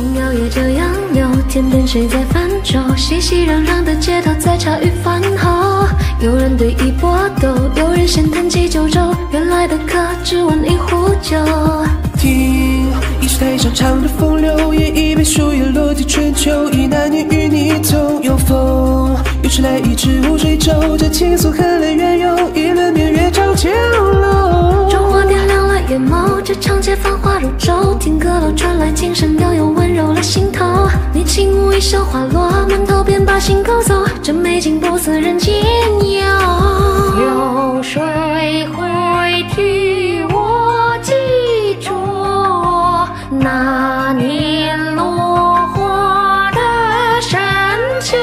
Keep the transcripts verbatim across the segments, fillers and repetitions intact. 风摇曳着杨柳，天边谁在泛舟？熙熙攘攘的街道在茶余饭后，有人对弈搏斗，有人闲谈起九州。原来的客只问一壶酒。听，一曲太长，唱着风流，也一杯书也落尽春秋。一那年与你同有风，有迟来一支无水舟，这倾诉恨来缘由，一轮明月照青楼。烛火点亮了眼眸，这长街繁华如舟，听阁楼传来琴声，悠悠温柔了心头。你轻舞一袖花落，满头便把心勾走，这美景不似人间有。有谁会替我记住那年落花的深秋？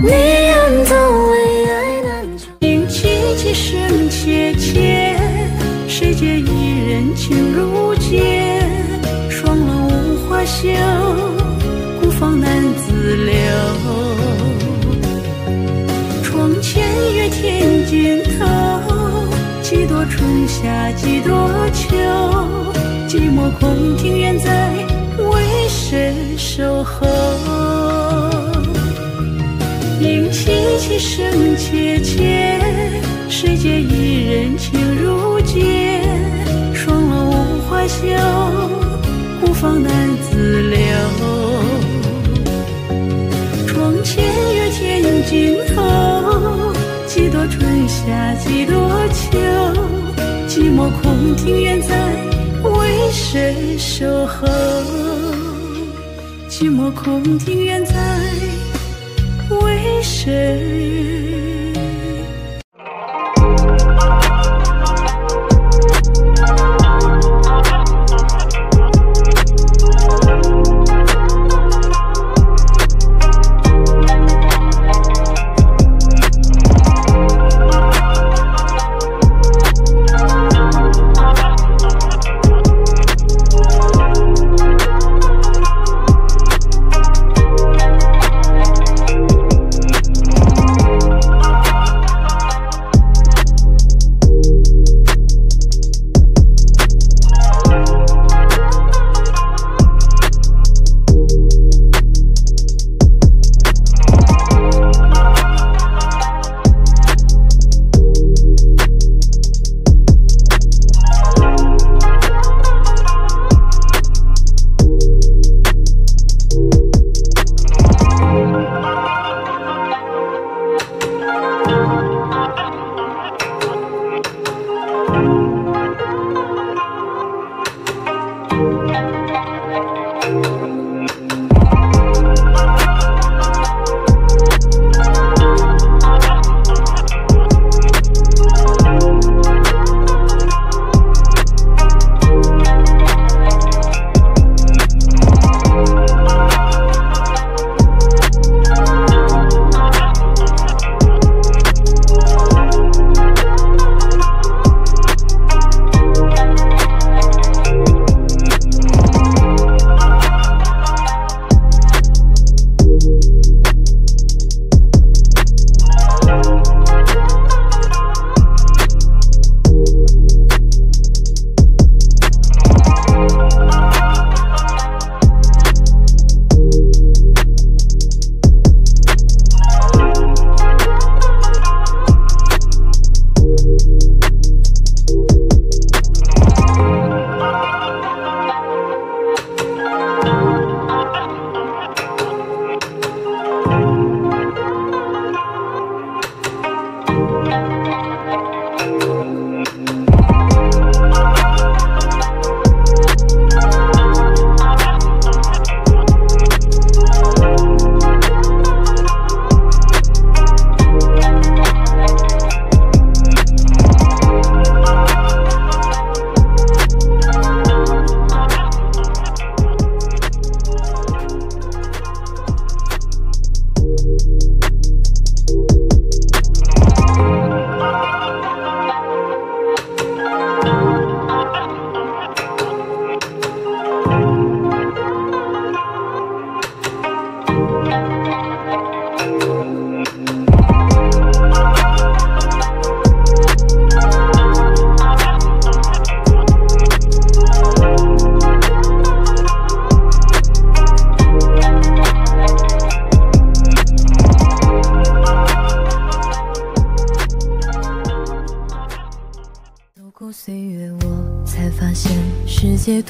你远走，为爱难求。情凄凄，声切切，谁解一人情如结？霜冷无花休，孤芳难自留。窗前月，天尽头，几多春夏，几多秋。寂寞空庭院，在为谁守候？影凄凄，声切切，谁解一人情如结？霜落无花休，孤芳难自留。窗前月，天尽头，几多春夏，几多秋。寂寞空庭院，在为谁守候？寂寞空庭院，在为谁？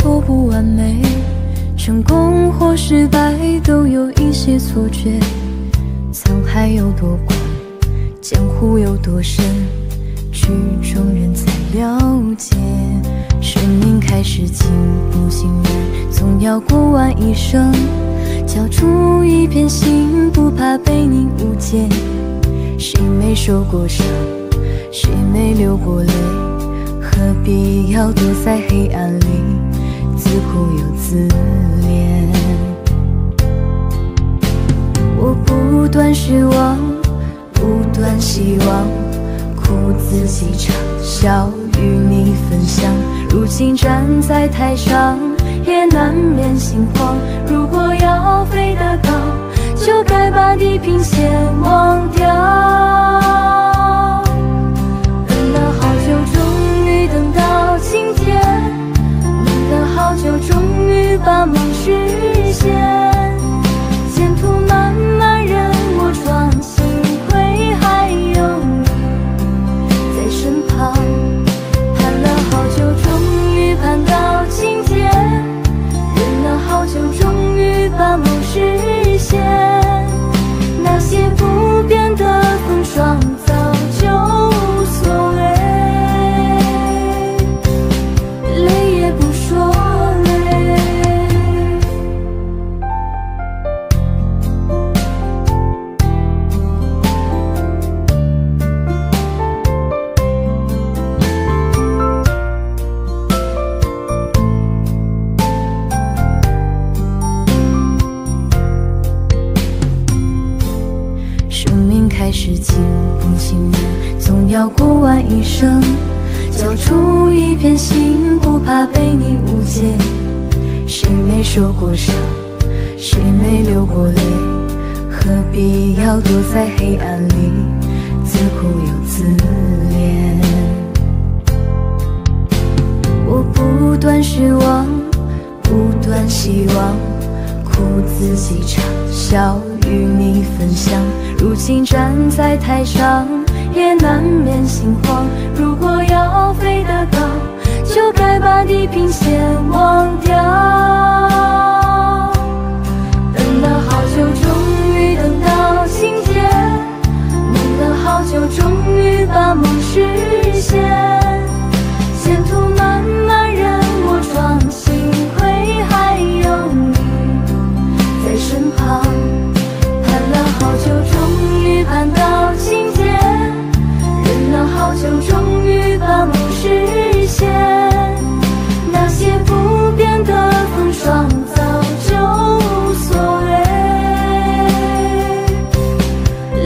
都不完美，成功或失败都有一些错觉。沧海有多广，江湖有多深，曲终人才了解。生命开始情不情愿，总要过完一生，交出一片心，不怕被你误解。谁没受过伤，谁没流过泪，何必要躲在黑暗里自苦又自怜？我不断失望，不断希望，哭自己唱，笑与你分享。如今站在台上，也难免心慌。如果要飞得高，就该把地平线忘掉。等了好久，终于等到今天，等了好久，终于把梦实现。前途漫漫任我闯，幸亏还有你在身旁。盼了好久，终于盼到今天，等了好久，终于把梦实现。是情不情愿，总要过完一生，交出一片心，不怕被你误解。谁没受过伤，谁没流过泪，何必要躲在黑暗里自苦又自怜？我不断失望，不断希望，哭自己唱，笑与你分享。如今站在台上，也难免心慌。如果要飞得高，就该把地平线忘掉。等了好久，终于等到今天，等了好久，终于把梦实现。前途漫漫任我闯，幸亏还有你在身旁。好久，终于盼到今天，忍了好久，终于把梦实现。那些不变的风霜，早就无所谓，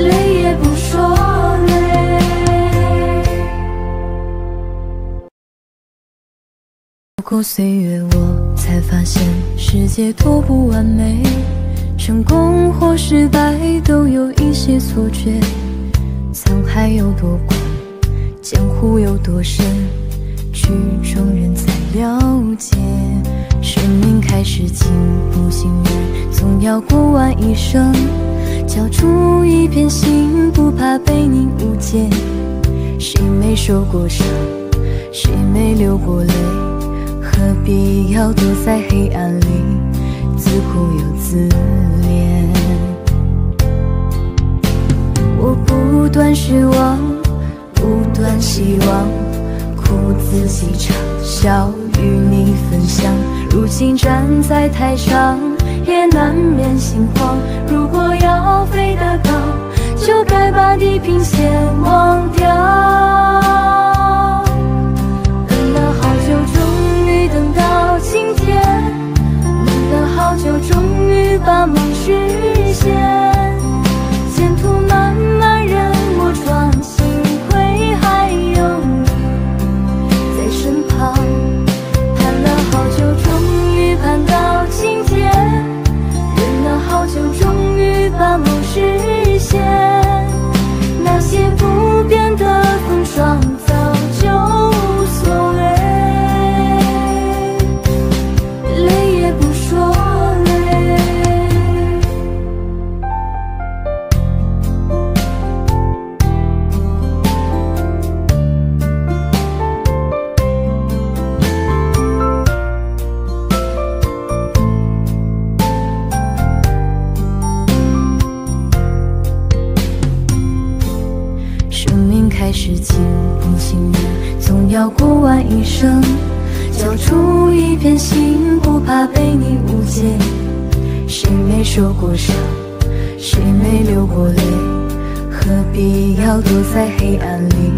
累也不说累。走过岁月，我才发现世界多不完美。成功或失败都有一些错觉，沧海有多广，江湖有多深，曲终人才了解。生命开始情不情愿，总要过完一生，交出一片心，不怕被你误解。谁没受过伤，谁没流过泪，何必要躲在黑暗里自苦又自怜？我不断失望，不断希望，哭自己唱，笑与你分享。如今站在台上，也难免心慌。如果要飞得高，就该把地平线忘掉。等了好久，终于等到今天，等了好久，终于把梦实现。那些不变的风霜。要过完一生，交出一片心，不怕被你误解。谁没受过伤，谁没流过泪，何必要躲在黑暗里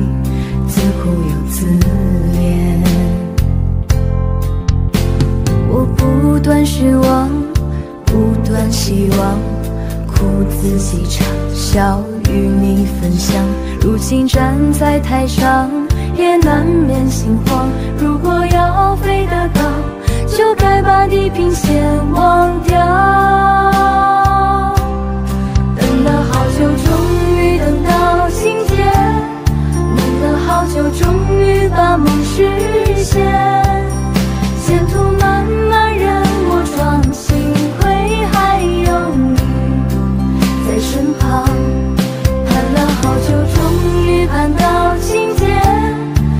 自苦又自怜？我不断失望，不断希望， 哭自己唱，笑与你分享。如今站在台上，也难免心慌。如果要飞得高，就该把地平线忘掉。等了好久，终于等到今天；梦了好久，终于把梦实现。前途漫漫任我闯，幸亏还有你 身旁，盼了好久，终于盼到今天；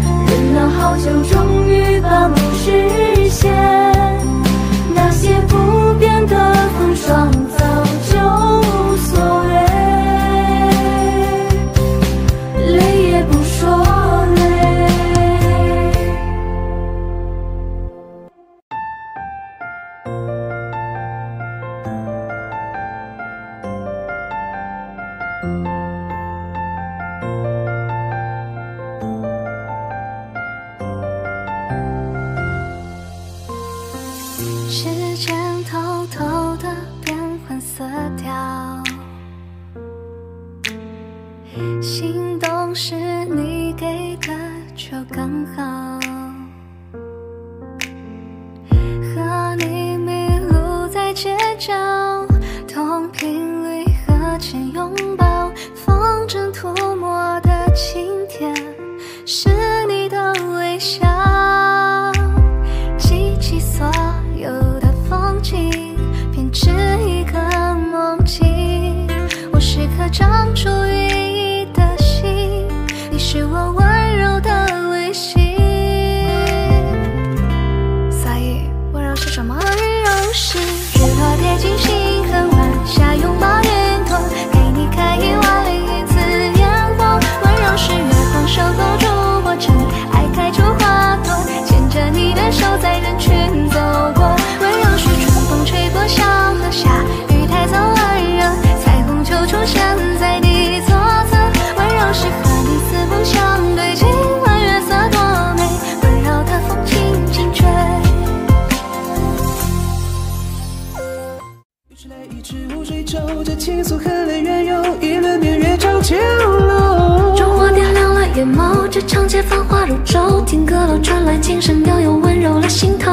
忍了好久，终于把梦实现。那些不变的风霜，早就无所谓，累也不说累。 时间偷偷地变换色调，心动是你给的就刚好，和你迷路在街角，同频率和前拥抱，风筝涂抹的晴天是你的微笑，记起所有 有的风景，编织一个梦境。我是颗长出羽翼的心，你是我温柔的微信。所以，温柔是什么？温柔是日落贴近星河，晚霞拥抱云朵，给你开一万零一次烟火。温柔是月光手勾住我唇，爱开出花朵，牵着你的手在人群走过。 小河下雨太早温热，彩虹就出现在你左侧。温柔是和你四目相对，今晚月色多美，温柔的风轻轻吹。于是来一支无水皱着倾诉，恨泪缘由，一轮明月照青楼。烛火点亮了眼眸，这长街繁华如昼，听歌楼传来琴声，悠悠温柔了心头。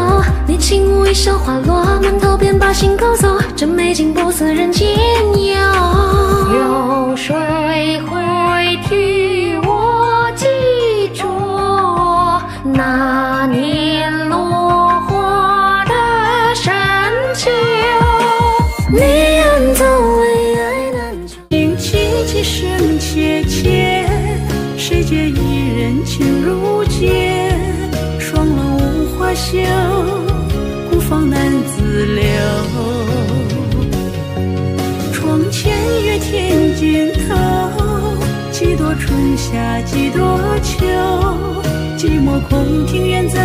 你轻舞一袖花落，满头便把心勾走，这美景不似人间有。有谁会替我记住那年落花的深秋？你安葬为爱难求，情凄凄声切切，谁解一人情如结？霜冷无花羞， 芳难自留，窗前月，天尽头，几多春夏，几多秋，寂寞空庭院在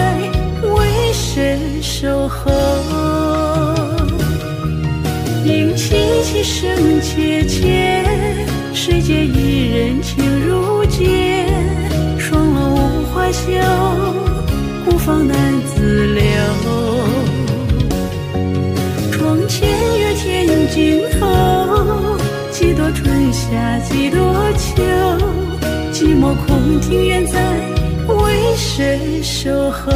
为谁守候？影凄凄，声切切，世界一人情如结，霜落无花羞，孤芳难自留。 千月天尽头，几多春夏，几多秋，寂寞空庭院在为谁守候？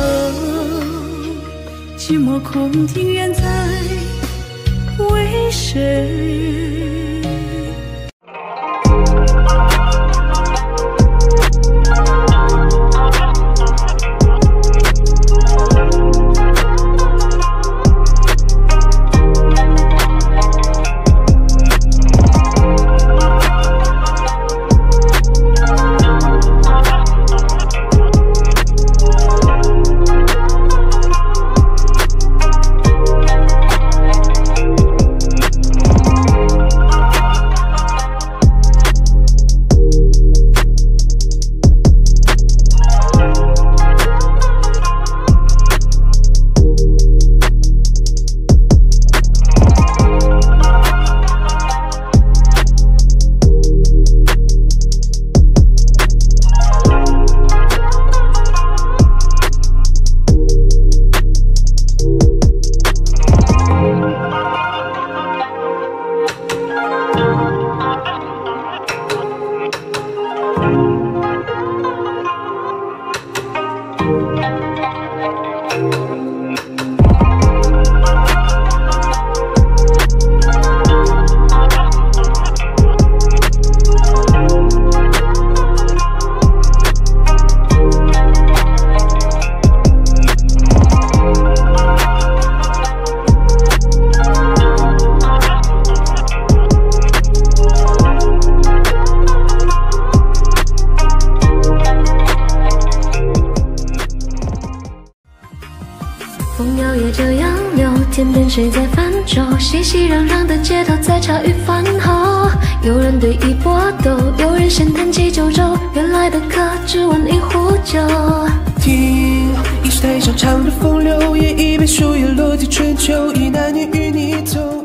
寂寞空庭院在为谁？这样流，天边谁在泛舟？熙熙攘攘的街头，在茶余饭后，有人对弈搏斗，有人闲谈起九州。原来的客只问一壶酒。听，一是太长长的风流，也已被树叶落地春秋，一男女与你走。